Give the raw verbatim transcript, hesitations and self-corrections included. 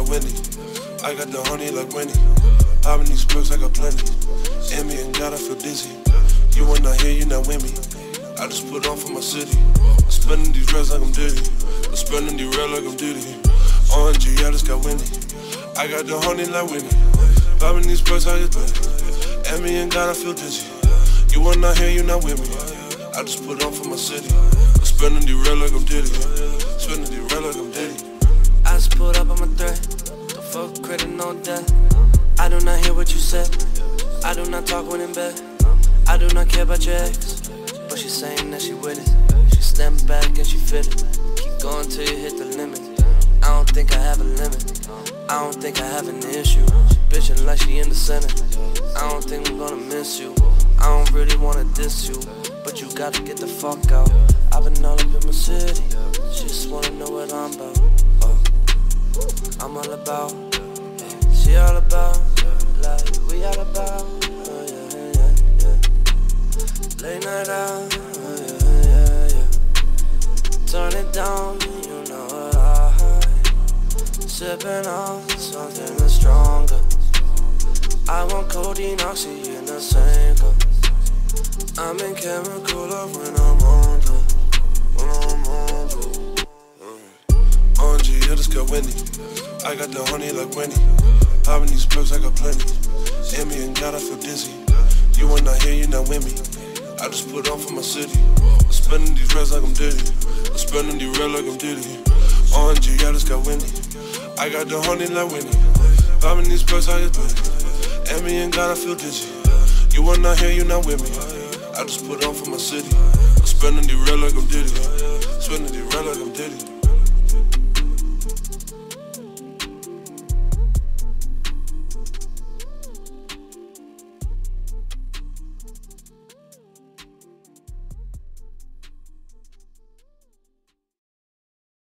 a Winnie. I got the honey like Winnie. How many splits? I got plenty. In me and God, I feel dizzy. You are not here, you not with me. I just put on for my city. I'm spending these reds like I'm dirty. I'm spending these red like I'm dirty. Orange, I just got Winnie. I got the honey like Winnie. How many splits? I got plenty. In me and God, I feel dizzy. You are not here, you not with me. I just put on for my city. I'm spending these red like I'm dirty. Spending these red like I'm dirty. I just pulled up on my threat. Don't fuck credit, no debt. I do not hear what you said. I do not talk when in bed. I do not care about your ex. But she's saying that she with it. She stand back and she fit it. Keep going till you hit the limit. I don't think I have a limit. I don't think I have an issue. She bitching like she in the center. I don't think I'm gonna miss you. I don't really wanna diss you, but you gotta get the fuck out. I've been all up in my city. She just wanna know what I'm about. I'm all about, yeah. She all about, yeah. Like we all about, oh yeah, yeah, yeah. Late night out, oh yeah, yeah, yeah. Turn it down, you know what I hide. Sipping on something that's stronger. I want codeine, oxy in the same cup. I'm in chemical love when I'm on drugs. I just got Winnie. I got the honey like Winnie. How many splits? I got plenty. In me and God, I feel dizzy. You are not here, you not with me. I just put on for my city. I'm spending these reds like I'm dirty. I'm spending these red like I'm dirty. Orange, I just got Winnie. I got the honey like Winnie. How many splits? I got plenty. In me and God, I feel dizzy. You are not here, you not with me. I just put on for my city. I'm spending these red like I'm dirty. Spending these red like I'm dirty.